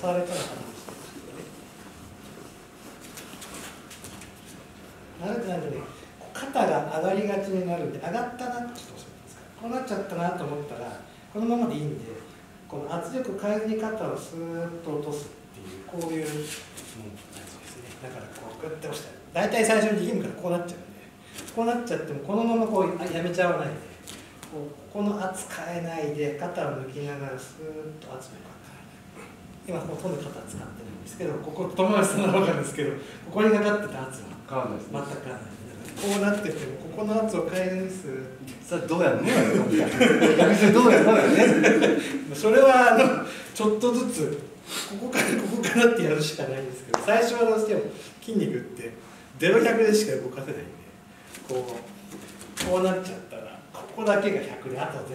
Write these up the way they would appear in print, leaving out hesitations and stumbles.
襲われたのかな。悪くなるとね、肩が上がりがちになるんで、上がったなってこうなっちゃったなと思ったらこのままでいいんで、この圧力を変えずに肩をスーッと落とすっていう、こういうものですね。だからこうグッて押したら大体最初に力むからこうなっちゃうんで、こうなっちゃってもこのままこうやめちゃわないで。この圧変えないで肩を抜きながらスーッと圧もかかる。今ほとんど肩使ってないんですけど、ここ友達さんの中ですけど、ここにかかってた圧は変わらないです、ね、全く変わらない。こうなっててもここの圧を変えるんです。さあどうやるの？逆にどうやるのね。それはちょっとずつここからってやるしかないんですけど、最初はどうしても筋肉って0、100でしか動かせないんで、こうなっちゃったら。ここだけが100で、あとは0なん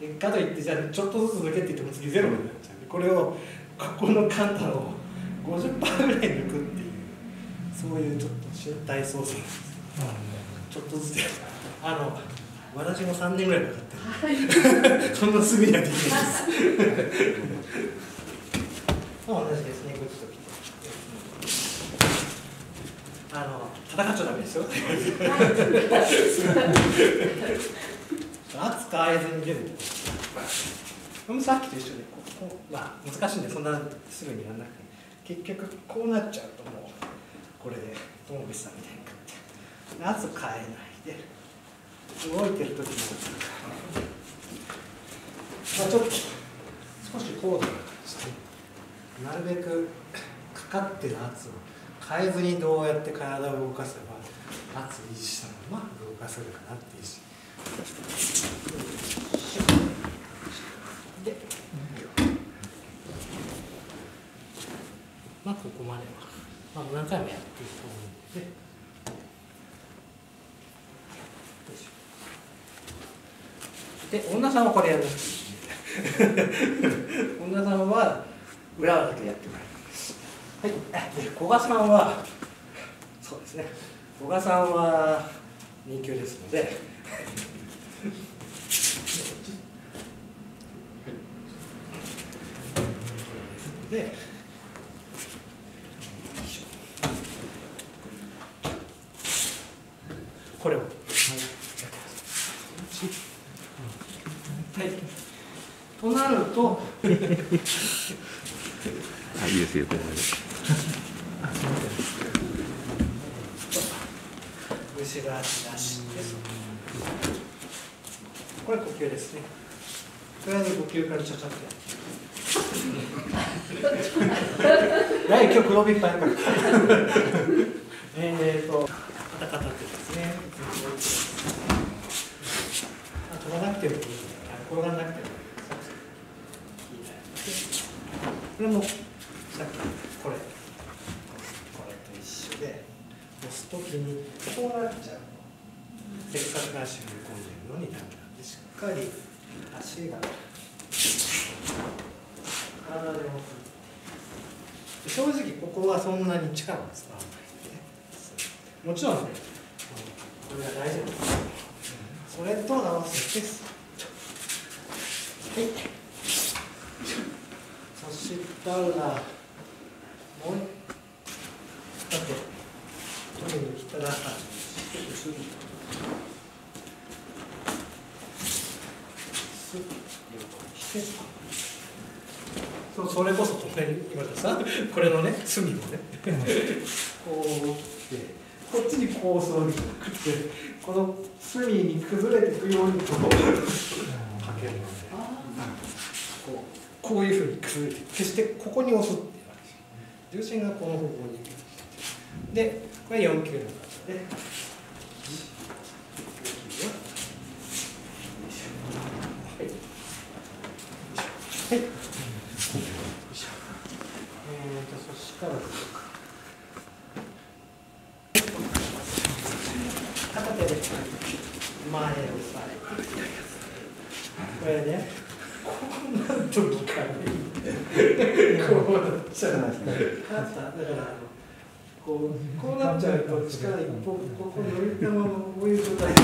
で、かといってじゃあちょっとずつ抜けていっても次0になっちゃうんで、これをここの肩を 50% ぐらい抜くっていう、そういうちょっと身体操作なんですけど、ちょっとずつやる。私も3年ぐらいかかってる、はい、そんなすぐにはできないです同じですね、こっちときて戦っちゃダメですよ圧変えずに出る。これもさっきと一緒で、まあ難しいんでそんなすぐにやらなくて、結局こうなっちゃうともうこれで友口さんみたいになって、圧を変えないで動いてる時も、まあ、ちょっと少し高度な感じで、なるべくかかってる圧を変えずにどうやって体を動かせば圧を維持したまま動かせるかなっていう意識。で、まあここまでは、まあ、何回もやっていくと思うので、女さんはこれやるんです女さんは裏だけやってもらいます。はい、で古賀さんはそうですね、古賀さんは2級ですのでで、これを、はい、となるとあ、いいですよ、これ後ろ足出して。これ呼吸ですね。とりあえず呼吸からちゃちゃって。今日黒瓶いっぱいあるから。肩肩ってですね。飛ばなくてもいい。転がらなくてもいい。これもさっきこれと一緒で、押すときにこうなっちゃう。せっかく足を踏み込んでいるのにダメなんで、しっかり足が体で押す。正直ここはそんなに力を使わないで、もちろんね、これは大丈夫です。それと合わせて、はい、そしたらもう一回取りに来たら後ろに。それこそ今田さんこれのね隅をねこう来て、こっちにこう座りくって、この隅に崩れていくようにこうかけるので、こういうふうに崩れて、決してここに押すっていう重心がこの方向に行く。でこれ4級の感じで。はい、そしたら片手で前を押さえて、これね、こうなるときからこうなっちゃう。だからこうなっちゃうと力一方、ここに置いたままこういう状態っ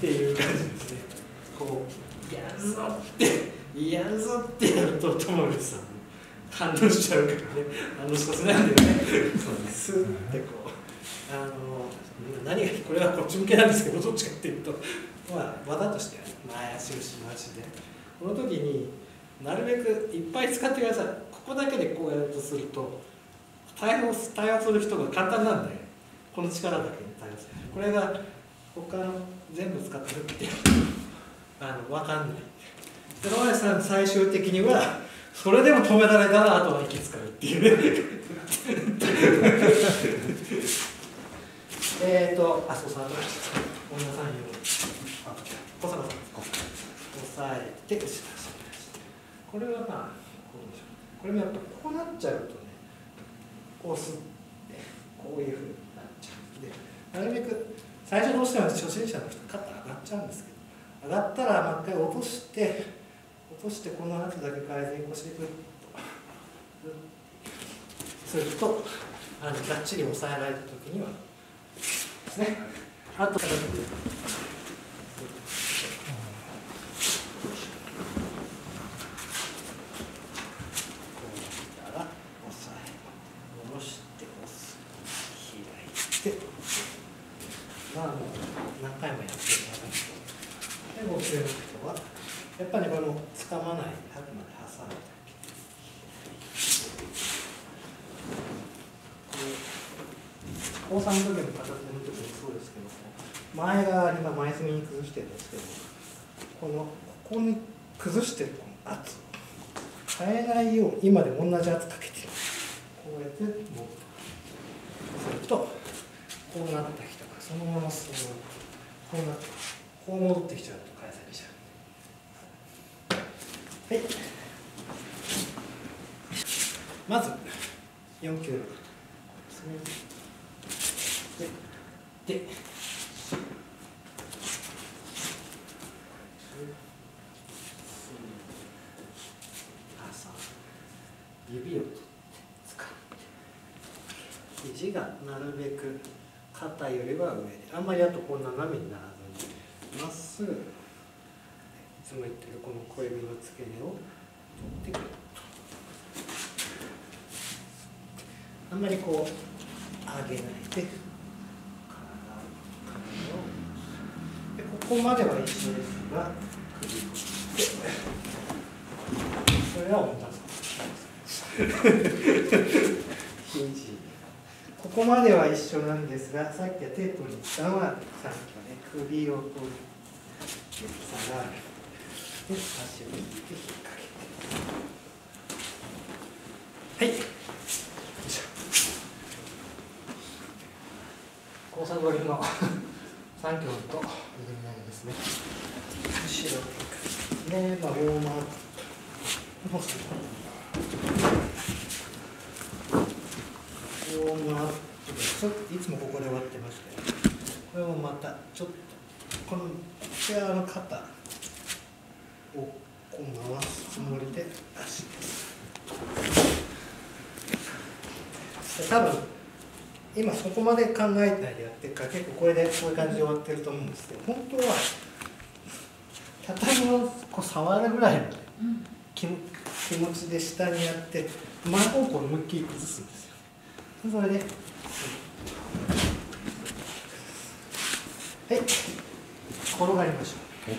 ていう感じですね。こうやるぞってやるぞってやると、友口さん反応しちゃうからね、反応しかせないんだよねスーッてこう何がこれはこっち向けなんですけど、どっちかっていうとまあ技として前足後ろ足でこの時になるべくいっぱい使ってください。ここだけでこうやるとすると対応する人が簡単なんで、この力だけで対応する。これが他の全部使ってるって分かんない。野林さん最終的にはそれでも止められたらあとは息使うっていうねあ、そう、触られちゃった。女さんよ。あ、こさこさ。押さえて、後ろ足。これはまあ、こうでしょう。これもやっぱこうなっちゃうとね、こうすって、こういうふうになっちゃう。で、なるべく、最初どうしても初心者の人、肩上がっちゃうんですけど、上がったらもう一回落として、この後だけ改善腰でグッと。すると、がっちり抑えられたときには、ですね。あと、今でも同じ圧かけてこうやってもうするとこうなってきたから、そのままそうこうなってこう戻ってきちゃうと返されちゃう。はい、まず4球で指を取って使って、肘がなるべく肩よりは上で、あんまりあとこう斜めにならずにまっすぐいつも言ってるこの小指の付け根を取ってくると、あんまりこう上げないで体をで、ここまでは一緒ですが首を取って、それは同じ。ここまでは一緒なんですが、さっきはテープにしたのはさっきはね、首をこう下がるで足を引いて引っ掛けて、はい、よいしょ、交差取りの3キロと腕投げですね。後ろでね、まあ両回ってこう回って、いつもここで割ってますけど、これもまたちょっとこの手の肩をこう回すつもりで足です。多分今そこまで考えてないでやってるから結構これでこういう感じで終わってると思うんですけど、本当は畳をこう触るぐらいの気持ちで下にやって真方向を思いっきり崩すんですよ。それで、はい、転がりましょう。